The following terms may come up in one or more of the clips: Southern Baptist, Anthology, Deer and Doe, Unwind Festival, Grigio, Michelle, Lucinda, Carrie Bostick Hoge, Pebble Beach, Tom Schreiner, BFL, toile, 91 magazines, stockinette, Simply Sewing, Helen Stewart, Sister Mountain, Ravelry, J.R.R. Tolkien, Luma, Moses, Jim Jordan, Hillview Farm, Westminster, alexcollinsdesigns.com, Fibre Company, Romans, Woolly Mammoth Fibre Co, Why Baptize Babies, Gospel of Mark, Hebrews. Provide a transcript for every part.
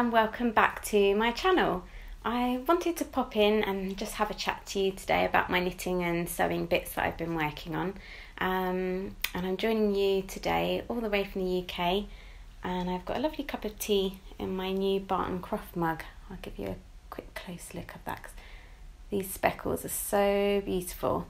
and welcome back to my channel. I wanted to pop in and just have a chat to you today about my knitting and sewing bits that I've been working on, and I'm joining you today all the way from the UK, and I've got a lovely cup of tea in my new Barton Croft mug. I'll give you a quick close look of that because these speckles are so beautiful.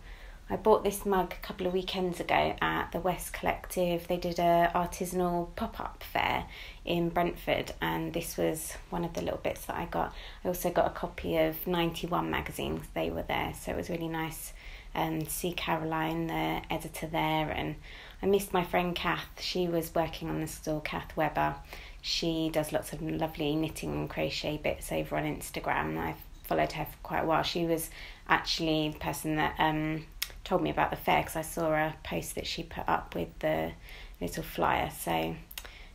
I bought this mug a couple of weekends ago at the West Collective. They did an artisanal pop-up fair in Brentford, and this was one of the little bits that I got. I also got a copy of 91 magazines. They were there, so it was really nice to see Caroline, the editor, there. And I missed my friend Kath. She was working on the store, Kath Weber. She does lots of lovely knitting and crochet bits over on Instagram. I've followed her for quite a while. She was actually the person that told me about the fair, because I saw a post that she put up with the little flyer. So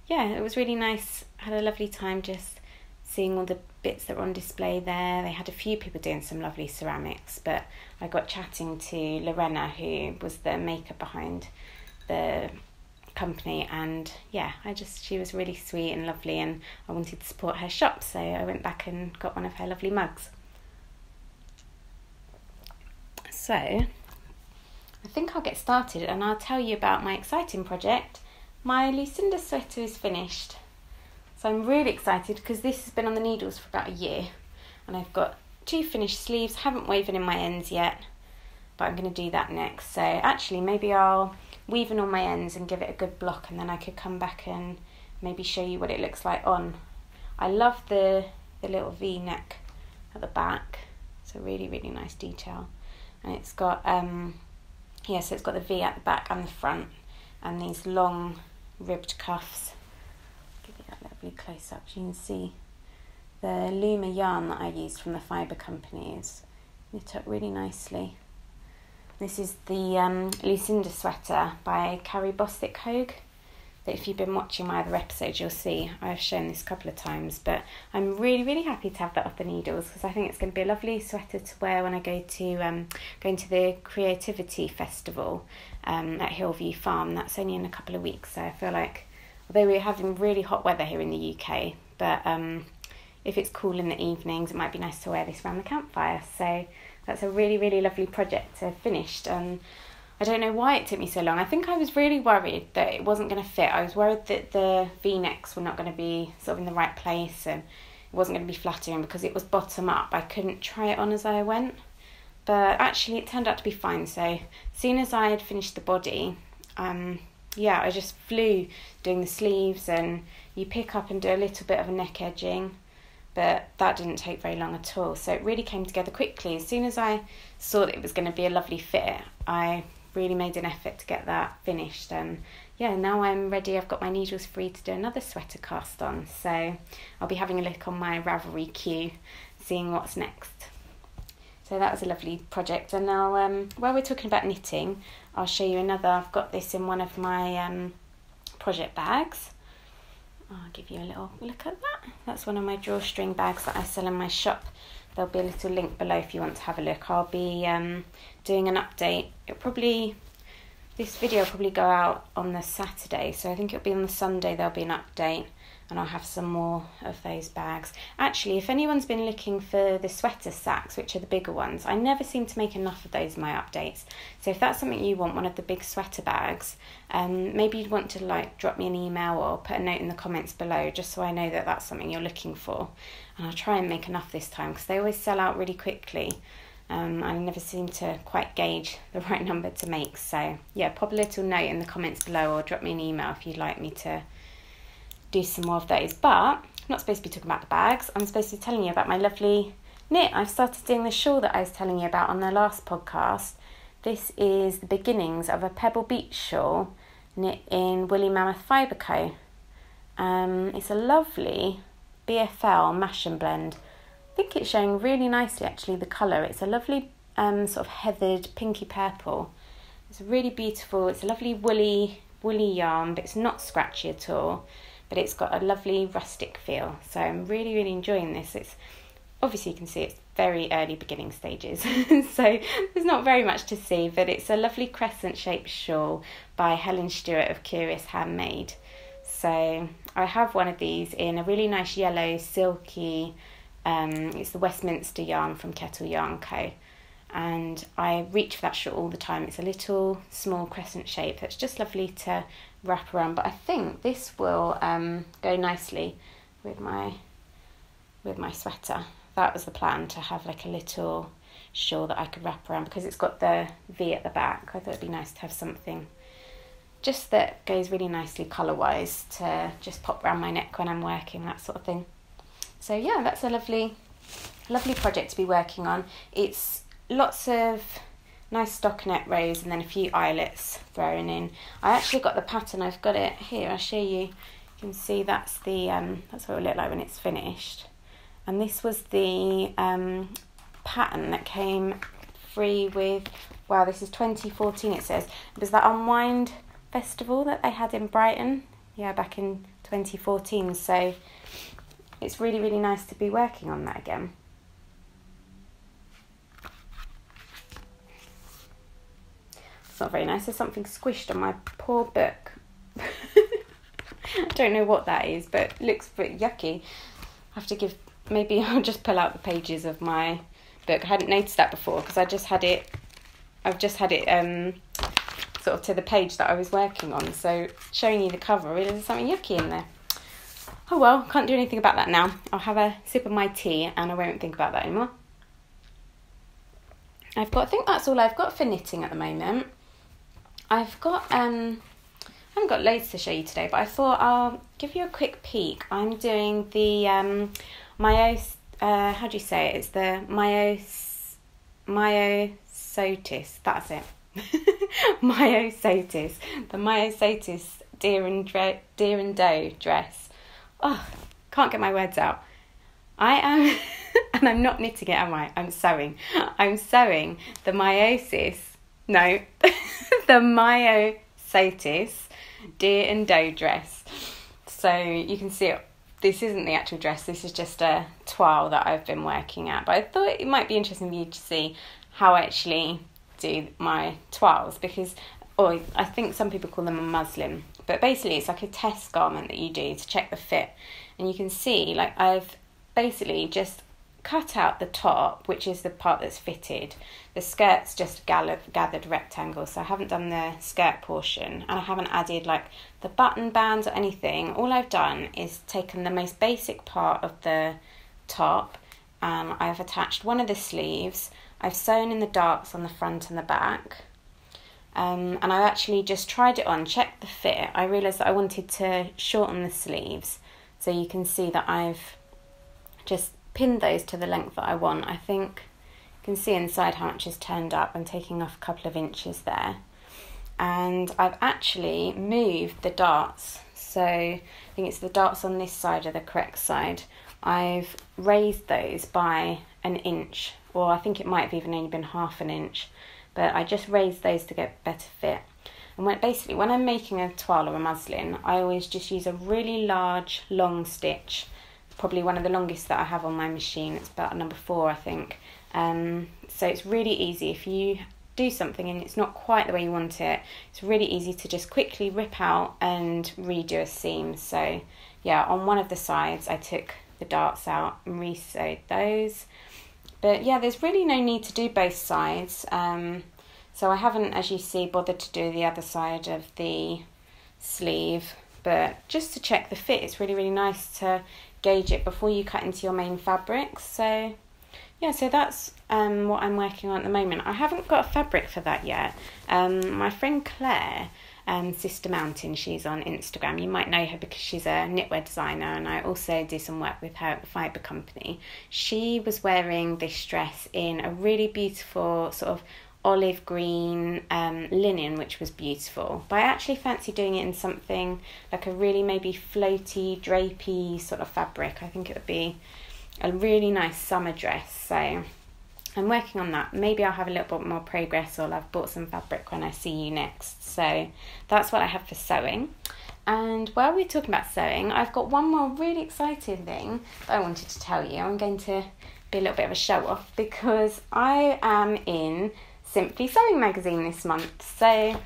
yeah, it was really nice. I had a lovely time just seeing all the bits that were on display there. They had a few people doing some lovely ceramics, but I got chatting to Lorena, who was the maker behind the company, and yeah, she was really sweet and lovely, and I wanted to support her shop, so I went back and got one of her lovely mugs. So I think I'll get started and I'll tell you about my exciting project. My Lucinda sweater is finished. So I'm really excited because this has been on the needles for about a year, and I've got two finished sleeves. Haven't woven in my ends yet, but I'm going to do that next. So actually maybe I'll weave in all my ends and give it a good block, and then I could come back and maybe show you what it looks like on. I love the little V-neck at the back. It's a really, really nice detail. And it's got yeah, so it's got the V at the back and the front, and these long ribbed cuffs. I'll give you that lovely close up so you can see the Luma yarn that I used from the Fibre Company is knit up really nicely. This is the Lucinda sweater by Carrie Bostick Hoge. That if you've been watching my other episodes, you'll see I've shown this a couple of times, but I'm really, really happy to have that off the needles because I think it's going to be a lovely sweater to wear when I go to going to the Creativity Festival at Hillview Farm. That's only in a couple of weeks, so I feel like, although we're having really hot weather here in the UK, but if it's cool in the evenings, it might be nice to wear this around the campfire. So that's a really, really lovely project to finish. I don't know why it took me so long. I think I was really worried that it wasn't going to fit. I was worried that the V-necks were not going to be sort of in the right place, and it wasn't going to be flattering because it was bottom up. I couldn't try it on as I went, but actually it turned out to be fine. So as soon as I had finished the body, yeah, I just flew doing the sleeves, and you pick up and do a little bit of a neck edging, but that didn't take very long at all. So it really came together quickly. As soon as I saw that it was going to be a lovely fit, I really made an effort to get that finished, and yeah, now I'm ready. I've got my needles free to do another sweater cast on, so I'll be having a look on my Ravelry queue, seeing what's next. So that was a lovely project, and I'll while we're talking about knitting, I'll show you another. I've got this in one of my project bags. I'll give you a little look at that. That's one of my drawstring bags that I sell in my shop. There'll be a little link below if you want to have a look. I'll be doing an update. This video will probably go out on the Saturday, so I think it'll be on the Sunday there'll be an update, and I'll have some more of those bags. Actually, if anyone's been looking for the sweater sacks, which are the bigger ones, I never seem to make enough of those in my updates. So if that's something you want, one of the big sweater bags, maybe you'd want to like drop me an email or put a note in the comments below, just so I know that that's something you're looking for. And I'll try and make enough this time because they always sell out really quickly. I never seem to quite gauge the right number to make. So yeah, pop a little note in the comments below or drop me an email if you'd like me to do some more of those. But I'm not supposed to be talking about the bags. I'm supposed to be telling you about my lovely knit. I've started doing the shawl that I was telling you about on the last podcast. This is the beginnings of a Pebble Beach shawl knit in Woolly Mammoth Fibre Co. It's a lovely BFL mash and blend. I think it's showing really nicely actually, the colour. It's a lovely sort of heathered pinky purple. It's really beautiful. It's a lovely woolly yarn, but it's not scratchy at all. But it's got a lovely rustic feel, so I'm really, really enjoying this. It's obviously, you can see it's very early beginning stages, so there's not very much to see, but it's a lovely crescent shaped shawl by Helen Stewart of Curious Handmade. So I have one of these in a really nice yellow silky, it's the Westminster yarn from Kettle Yarn Co. And I reach for that shawl all the time. It's a little small crescent shape that's just lovely to wrap around, but I think this will go nicely with my sweater. That was the plan, to have like a little shawl that I could wrap around, because it's got the V at the back. I thought it'd be nice to have something just that goes really nicely colour wise to just pop around my neck when I'm working, that sort of thing. So yeah, that's a lovely project to be working on. It's lots of nice stockinette rows and then a few eyelets thrown in. I actually got the pattern, I've got it here, I'll show you. You can see that's the that's what it will look like when it's finished. And this was the pattern that came free with, wow, this is 2014 it says. It was that Unwind Festival that they had in Brighton, yeah, back in 2014. So it's really, really nice to be working on that again. It's not very nice, there's something squished on my poor book. I don't know what that is, but it looks pretty yucky. I have to give, maybe I'll just pull out the pages of my book. I hadn't noticed that before because I've just had it sort of to the page that I was working on, so showing you the cover, I realised there's something yucky in there. Oh well, can't do anything about that now. I'll have a sip of my tea and I won't think about that anymore. I think that's all I've got for knitting at the moment. I've got, I haven't got loads to show you today, but I thought I'll give you a quick peek. I'm doing the it's the Myosotis, that's it, Myosotis, the Myosotis Deer and Doe dress. Oh, can't get my words out. I am, and I'm not knitting it, am I? I'm sewing. I'm sewing the Myosotis Deer and Doe dress. So you can see it. This isn't the actual dress, this is just a toile that I've been working at, but I thought it might be interesting for you to see how I actually do my toiles, because, or I think some people call them a muslin, but basically it's like a test garment that you do to check the fit. And you can see, like, I've basically just cut out the top, which is the part that's fitted. The skirt's just gathered rectangle, so I haven't done the skirt portion, and I haven't added like the button bands or anything. All I've done is taken the most basic part of the top, and I've attached one of the sleeves. I've sewn in the darts on the front and the back, and I actually just tried it on, checked the fit. I realised that I wanted to shorten the sleeves, so you can see that I've just pinned those to the length that I want. I think you can see inside how much is turned up. I'm taking off a couple of inches there, and I've actually moved the darts, so I think it's the darts on this side are the correct side. I've raised those by an inch, or I think it might have even only been half an inch, but I just raised those to get better fit. And when I'm making a toile or a muslin, I always just use a really large long stitch, probably one of the longest that I have on my machine. It's about number 4, I think. So it's really easy. If you do something and it's not quite the way you want it, it's really easy to just quickly rip out and redo a seam. So yeah, on one of the sides I took the darts out and re-sewed those. But yeah, there's really no need to do both sides. So I haven't, as you see, bothered to do the other side of the sleeve, but just to check the fit, it's really, really nice to gauge it before you cut into your main fabric. So yeah, so that's what I'm working on at the moment. I haven't got a fabric for that yet. My friend Claire, Sister Mountain, she's on Instagram. You might know her because she's a knitwear designer, and I also do some work with her at the Fibre Company. She was wearing this dress in a really beautiful sort of olive green linen, which was beautiful, but I actually fancy doing it in something like a really maybe floaty, drapey sort of fabric. I think it would be a really nice summer dress, so I'm working on that. Maybe I'll have a little bit more progress, or I've bought some fabric when I see you next. So that's what I have for sewing. And while we're talking about sewing, I've got one more really exciting thing that I wanted to tell you. I'm going to be a little bit of a show off, because I am in Simply Sewing magazine this month. So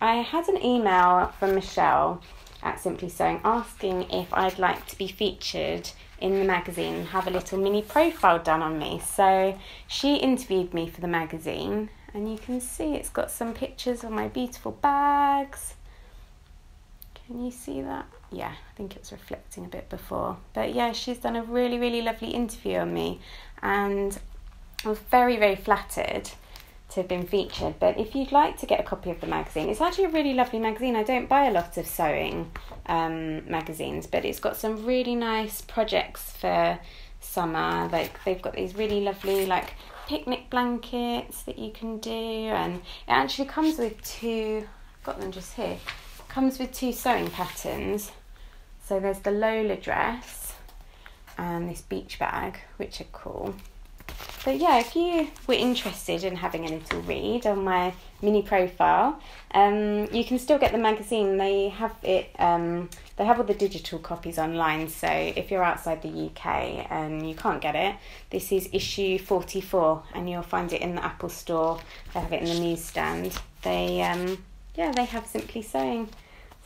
I had an email from Michelle at Simply Sewing asking if I'd like to be featured in the magazine and have a little mini profile done on me. So she interviewed me for the magazine, and you can see it's got some pictures of my beautiful bags. Can you see that? Yeah, I think it was reflecting a bit before. But yeah, she's done a really, really lovely interview on me, and I was very, very flattered to have been featured. But if you'd like to get a copy of the magazine, it's actually a really lovely magazine. I don't buy a lot of sewing magazines, but it's got some really nice projects for summer. Like, they've got these really lovely like picnic blankets that you can do, and it actually comes with two, I've got them just here, it comes with two sewing patterns. So there's the Lola dress and this beach bag, which are cool. But yeah, if you were interested in having a little read on my mini profile, you can still get the magazine. They have it. They have all the digital copies online. So if you're outside the UK and you can't get it, this is issue 44, and you'll find it in the Apple Store. They have it in the newsstand. They yeah, they have Simply Sewing.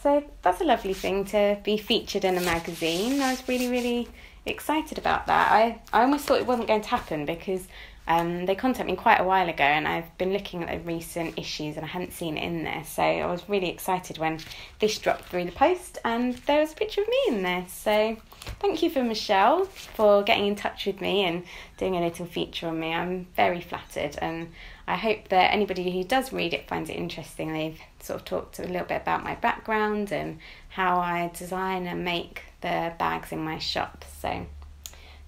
So that's a lovely thing, to be featured in a magazine. I was really, really excited about that. I almost thought it wasn't going to happen, because they contacted me quite a while ago, and I've been looking at the recent issues and I hadn't seen it in there. So I was really excited when this dropped through the post and there was a picture of me in there. So thank you for Michelle for getting in touch with me and doing a little feature on me. I'm very flattered, and I hope that anybody who does read it finds it interesting. They've sort of talked a little bit about my background and how I design and make the bags in my shop. So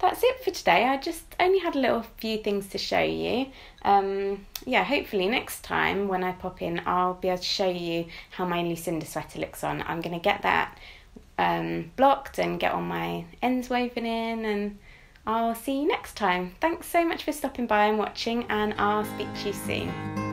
that's it for today. I just only had a little few things to show you. Yeah, hopefully next time when I pop in, I'll be able to show you how my Lucinda sweater looks on. I'm going to get that blocked and get all my ends woven in, and I'll see you next time. Thanks so much for stopping by and watching, and I'll speak to you soon.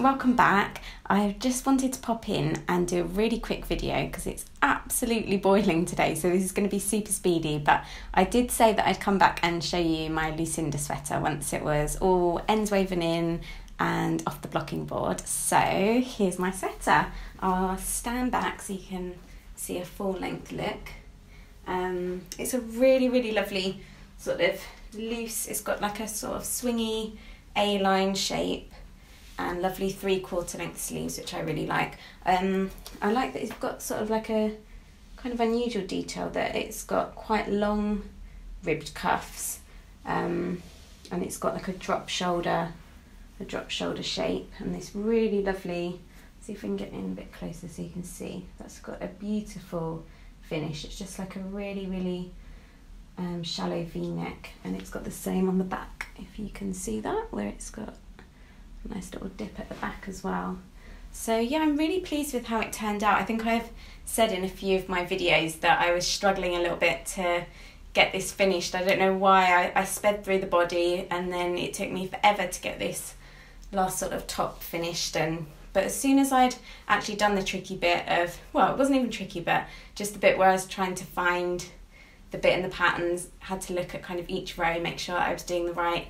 Welcome back. I just wanted to pop in and do a really quick video because it's absolutely boiling today, so this is going to be super speedy. But I did say that I'd come back and show you my Lucinda sweater once it was all ends woven in and off the blocking board. So here's my sweater. I'll stand back so you can see a full length look. It's a really, really lovely sort of loose, it's got like a sort of swingy A-line shape, and lovely 3/4 length sleeves, which I really like. I like that it's got sort of like a kind of unusual detail, that it's got quite long ribbed cuffs, and it's got like a drop shoulder shape, and this really lovely, see if we can get in a bit closer so you can see, that's got a beautiful finish. It's just like a really, really shallow V-neck, and it's got the same on the back, if you can see that, where it's got nice little dip at the back as well. So yeah, I'm really pleased with how it turned out. I think I've said in a few of my videos that I was struggling a little bit to get this finished. I don't know why. I sped through the body, and then it took me forever to get this last sort of top finished. But as soon as I'd actually done the tricky bit of, well, it wasn't even tricky, but just the bit where I was trying to find the bit in the patterns, had to look at kind of each row, make sure I was doing the right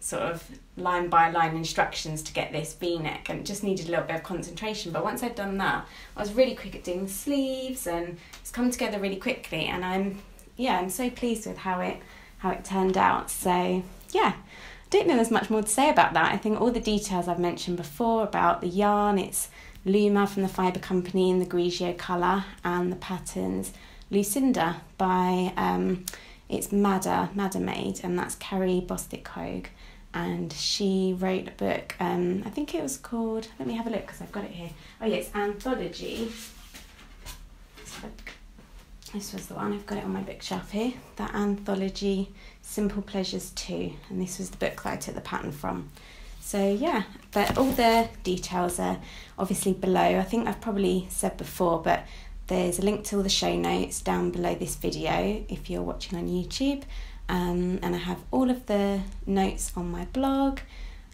sort of line by line instructions to get this V-neck, and it just needed a little bit of concentration. But once I'd done that, I was really quick at doing the sleeves, and it's come together really quickly, and I'm so pleased with how it turned out. So yeah, I don't know there's much more to say about that. I think all the details I've mentioned before about the yarn, it's Luma from the Fibre Company in the Grigio colour, and the patterns Lucinda by, it's Madder Made, and that's Carrie Bostick Hoge. And she wrote a book, I think it was called, let me have a look because I've got it here. Oh yeah, it's Anthology. This was the one, I've got it on my bookshelf here. That Anthology, Simple Pleasures 2. And this was the book that I took the pattern from. So yeah, but all the details are obviously below. I think I've probably said before, but there's a link to all the show notes down below this video if you're watching on YouTube. And I have all of the notes on my blog.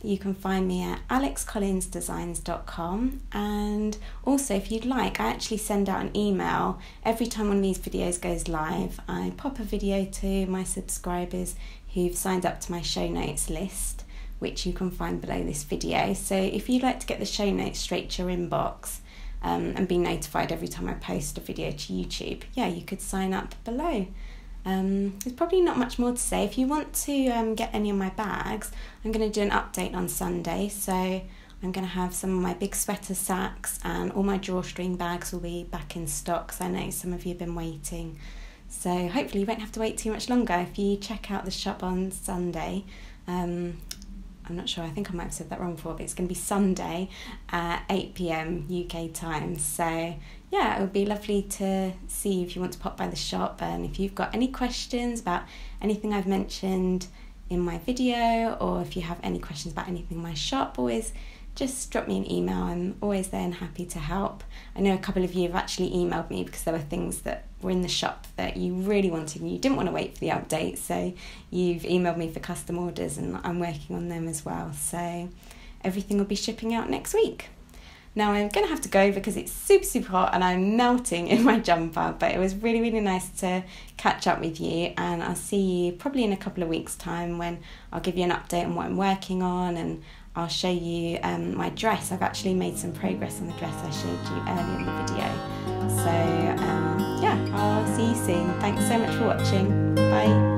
You can find me at alexcollinsdesigns.com, and also if you'd like, I actually send out an email every time one of these videos goes live. I pop a video to my subscribers who've signed up to my show notes list, which you can find below this video. So if you'd like to get the show notes straight to your inbox, and be notified every time I post a video to YouTube, yeah, you could sign up below. There's probably not much more to say. If you want to get any of my bags, I'm going to do an update on Sunday, so I'm going to have some of my big sweater sacks and all my drawstring bags will be back in stock, so I know some of you have been waiting. So hopefully you won't have to wait too much longer if you check out the shop on Sunday. I'm not sure, I think I might have said that wrong before, but it's going to be Sunday at 8 PM UK time. So yeah, it would be lovely to see you if you want to pop by the shop, and if you've got any questions about anything I've mentioned in my video, or if you have any questions about anything in my shop, always just drop me an email. I'm always there and happy to help. I know a couple of you have actually emailed me because there were things that were in the shop that you really wanted and you didn't want to wait for the update, so you've emailed me for custom orders and I'm working on them as well. So everything will be shipping out next week. Now I'm going to have to go because it's super, super hot and I'm melting in my jumper, but it was really, really nice to catch up with you, and I'll see you probably in a couple of weeks' time when I'll give you an update on what I'm working on, and I'll show you my dress. I've actually made some progress on the dress I showed you earlier in the video. So yeah, I'll see you soon. Thanks so much for watching. Bye.